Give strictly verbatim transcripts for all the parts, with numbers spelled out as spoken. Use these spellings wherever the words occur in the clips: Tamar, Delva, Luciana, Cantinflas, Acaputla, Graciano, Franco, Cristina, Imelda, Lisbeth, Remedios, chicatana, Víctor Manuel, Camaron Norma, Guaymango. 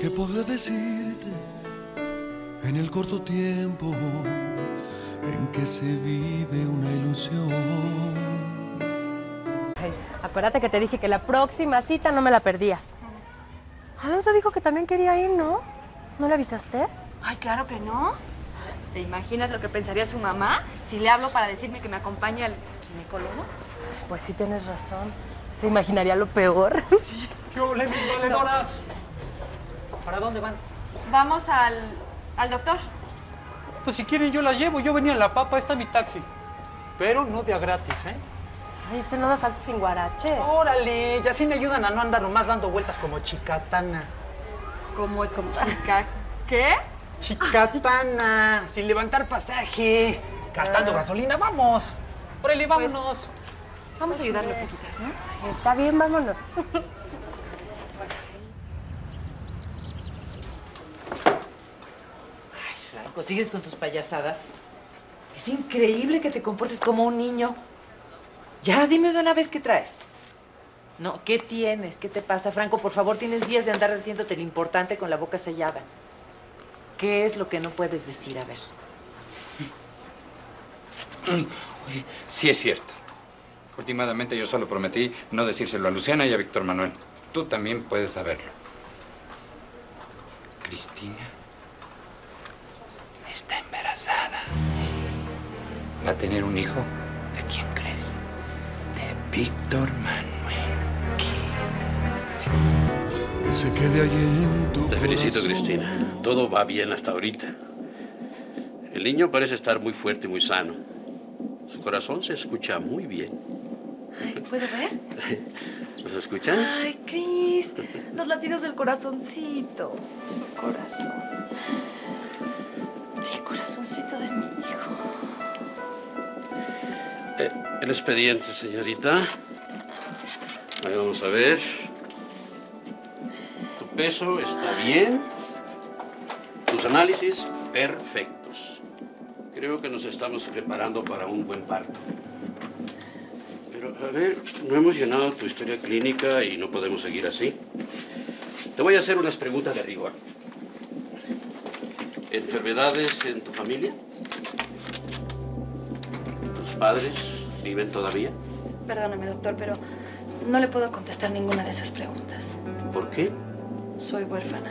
¿Qué podré decirte en el corto tiempo en que se vive una ilusión? Hey, acuérdate que te dije que la próxima cita no me la perdía. Alonso dijo que también quería ir, ¿no? ¿No le avisaste? Ay, claro que no. ¿Te imaginas lo que pensaría su mamá si le hablo para decirme que me acompaña al ginecólogo? Pues sí, tienes razón. Se imaginaría lo peor. Sí. ¡Qué ole, mis valedoras! ¿Para dónde van? Vamos al, al doctor. Pues si quieren yo las llevo. Yo venía en la papa, está mi taxi. Pero no de a gratis, ¿eh? Ay, este no da salto sin guarache. ¡Órale! Y así me ayudan a no andar nomás dando vueltas como chicatana. ¿Cómo es? ¿Como chica? ¿Qué? Chicatana, sin levantar pasaje, gastando ah. gasolina, vamos. Órale, vámonos. Pues, vamos a ayudarle un poquitas, ¿no? Está bien, vámonos. Ay, Franco, ¿sigues con tus payasadas? Es increíble que te comportes como un niño. Ya, dime de una vez qué traes. No, ¿qué tienes? ¿Qué te pasa, Franco? Por favor, tienes días de andar diciéndote lo importante con la boca sellada. ¿Qué es lo que no puedes decir? A ver. Sí es cierto. Últimamente yo solo prometí no decírselo a Luciana y a Víctor Manuel. Tú también puedes saberlo. Cristina está embarazada. Va a tener un hijo. ¿De quién crees? De Víctor Manuel. ¿Qué? Se quede allí en tu Te felicito, corazón. Cristina. Todo va bien hasta ahorita. El niño parece estar muy fuerte y muy sano. Su corazón se escucha muy bien. Ay, ¿puedo ver? ¿Nos escuchan? Ay, Cris, los latidos del corazoncito. Su corazón. El corazoncito de mi hijo. Eh, el expediente, señorita. Ahí vamos a ver. Peso está bien, tus análisis perfectos. Creo que nos estamos preparando para un buen parto. Pero, a ver, no hemos llenado tu historia clínica y no podemos seguir así. Te voy a hacer unas preguntas de rigor. ¿Enfermedades en tu familia? ¿Tus padres viven todavía? Perdóname, doctor, pero no le puedo contestar ninguna de esas preguntas. ¿Por qué? Soy huérfana.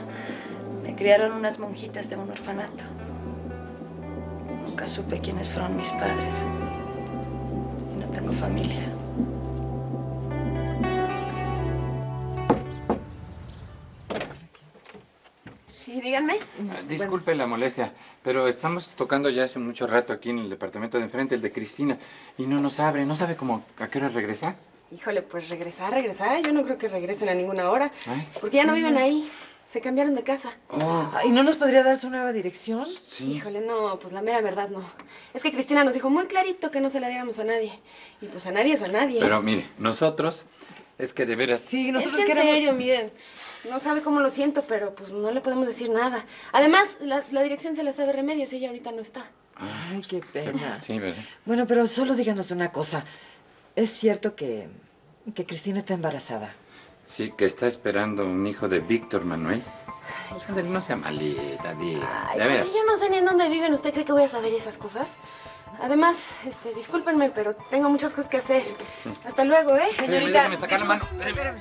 Me criaron unas monjitas de un orfanato. Nunca supe quiénes fueron mis padres. Y no tengo familia. Sí, díganme. Ah, disculpe la molestia, pero estamos tocando ya hace mucho rato aquí en el departamento de enfrente, el de Cristina, y no nos abre. ¿No sabe cómo a qué hora regresa? Híjole, pues regresar, regresar. Yo no creo que regresen a ninguna hora. Ay. Porque ya no viven ahí. Se cambiaron de casa. Oh. ¿Y no nos podría dar su nueva dirección? Sí. Híjole, no, pues la mera verdad no. Es que Cristina nos dijo muy clarito que no se la diéramos a nadie. Y pues a nadie es a nadie. Pero mire, nosotros es que de veras... Sí, nosotros es que en queremos... serio, miren. No sabe cómo lo siento, pero pues no le podemos decir nada. Además, la, la dirección se la sabe Remedios. Ella ahorita no está. Ay, qué pena. Sí, ¿verdad? Bueno, pero solo díganos una cosa. ¿Es cierto que, que Cristina está embarazada? Sí, que está esperando un hijo de Víctor Manuel. Híjole, no sea malita, diga. Ay, pues si yo no sé ni en dónde viven, ¿usted cree que voy a saber esas cosas? Además, este, discúlpenme, pero tengo muchas cosas que hacer. Sí. Hasta luego, ¿eh? Señorita, déjame sacar la mano. Espérame.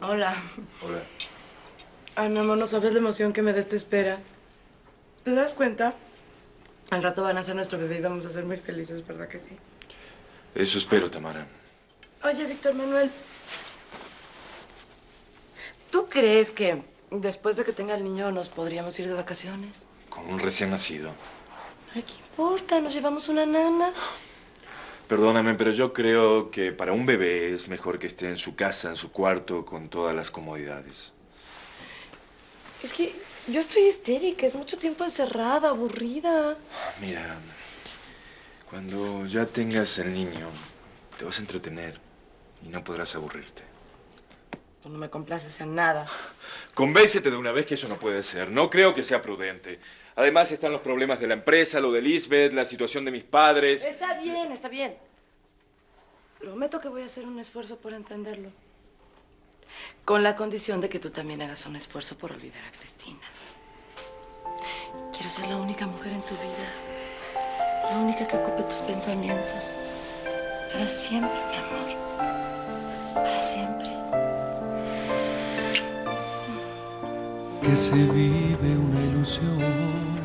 Hola. Hola. Ay, mi amor, no sabes la emoción que me da esta espera. ¿Te das cuenta? Al rato van a ser nuestro bebé y vamos a ser muy felices, ¿verdad que sí? Eso espero, Tamara. Oye, Víctor Manuel. ¿Tú crees que después de que tenga el niño nos podríamos ir de vacaciones? Con un recién nacido. Ay, ¿qué importa? Nos llevamos una nana. Perdóname, pero yo creo que para un bebé es mejor que esté en su casa, en su cuarto, con todas las comodidades. Es que yo estoy histérica, es mucho tiempo encerrada, aburrida. Mira, cuando ya tengas al niño, te vas a entretener y no podrás aburrirte. Tú no me complaces en nada. Convéncete de una vez que eso no puede ser. No creo que sea prudente. Además están los problemas de la empresa, lo de Lisbeth, la situación de mis padres. Está bien, está bien. Prometo que voy a hacer un esfuerzo por entenderlo. Con la condición de que tú también hagas un esfuerzo por olvidar a Cristina. Quiero ser la única mujer en tu vida. La única que ocupe tus pensamientos. Para siempre, mi amor. Para siempre. Que se vive una ilusión.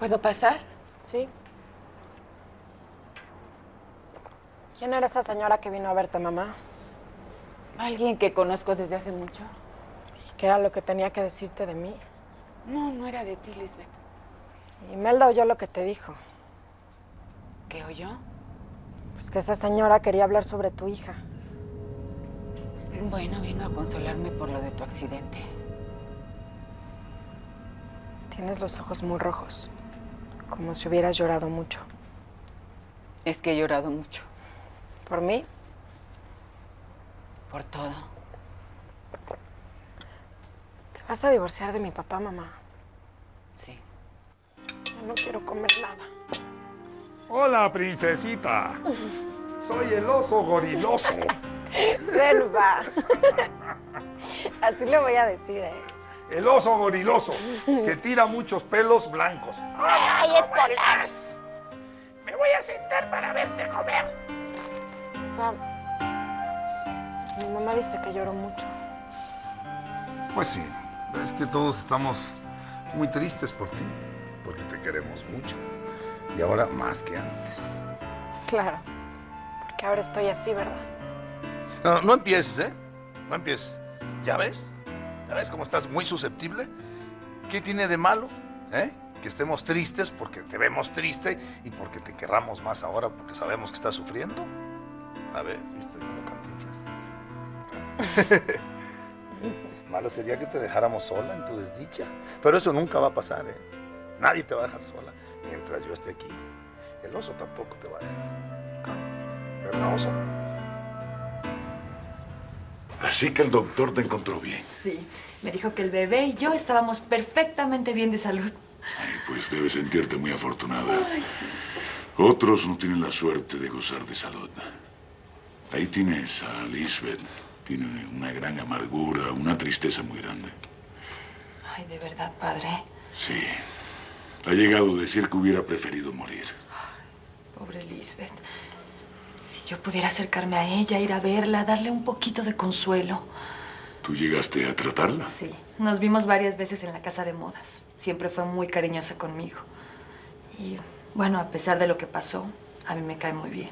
¿Puedo pasar? Sí. ¿Quién era esa señora que vino a verte, mamá? Alguien que conozco desde hace mucho. ¿Y qué era lo que tenía que decirte de mí? No, no era de ti, Lisbeth. Imelda oyó lo que te dijo. ¿Qué oyó? Pues que esa señora quería hablar sobre tu hija. Bueno, vino a consolarme por lo de tu accidente. Tienes los ojos muy rojos, como si hubieras llorado mucho. Es que he llorado mucho. ¿Por mí? Por todo. Te vas a divorciar de mi papá, mamá. Sí. Yo no quiero comer nada. Hola, princesita. Soy el oso goriloso. Delva. Así le voy a decir, ¿eh? El oso goriloso, que tira muchos pelos blancos. ¡Ay, es polares! Me voy a sentar para verte comer. Vamos. Mi mamá dice que lloro mucho. Pues sí, es que todos estamos muy tristes por ti, porque te queremos mucho. Y ahora más que antes. Claro, porque ahora estoy así, ¿verdad? No, no empieces, ¿eh? No empieces. ¿Ya ves? ¿Ya ves cómo estás muy susceptible? ¿Qué tiene de malo, eh? Que estemos tristes porque te vemos triste y porque te querramos más ahora porque sabemos que estás sufriendo. A ver, viste cómo cantinflas. Malo sería que te dejáramos sola en tu desdicha. Pero eso nunca va a pasar, ¿eh? Nadie te va a dejar sola mientras yo esté aquí. El oso tampoco te va a dejar. ¿Verdad, oso? Así que el doctor te encontró bien. Sí, me dijo que el bebé y yo estábamos perfectamente bien de salud. Ay, pues debes sentirte muy afortunada. Ay, sí. Otros no tienen la suerte de gozar de salud. Ahí tienes a Lisbeth. Tiene una gran amargura, una tristeza muy grande. Ay, ¿de verdad, padre? Sí. Ha llegado a decir que hubiera preferido morir. Ay, pobre Lisbeth. Si yo pudiera acercarme a ella, ir a verla, darle un poquito de consuelo. ¿Tú llegaste a tratarla? Sí. Nos vimos varias veces en la casa de modas. Siempre fue muy cariñosa conmigo. Y, bueno, a pesar de lo que pasó, a mí me cae muy bien.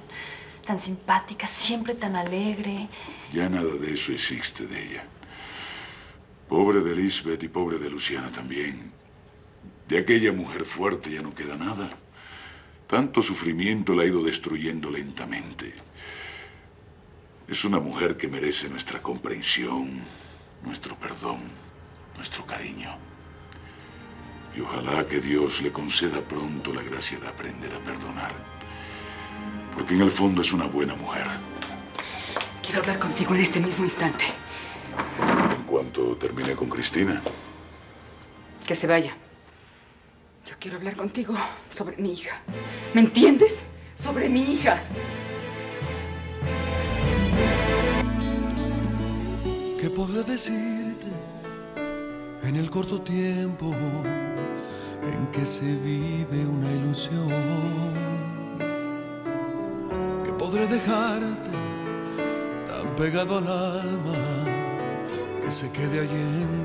Tan simpática, siempre tan alegre. Ya nada de eso existe de ella. Pobre de Lisbeth y pobre de Luciana también. De aquella mujer fuerte ya no queda nada. Tanto sufrimiento la ha ido destruyendo lentamente. Es una mujer que merece nuestra comprensión, nuestro perdón, nuestro cariño. Y ojalá que Dios le conceda pronto la gracia de aprender a perdonar. Porque en el fondo es una buena mujer. Quiero hablar contigo en este mismo instante. En cuanto termine con Cristina. Que se vaya. Yo quiero hablar contigo sobre mi hija. ¿Me entiendes? Sobre mi hija. ¿Qué podré decirte en el corto tiempo en que se vive una ilusión? Podré dejarte tan pegado al alma que se quede allí en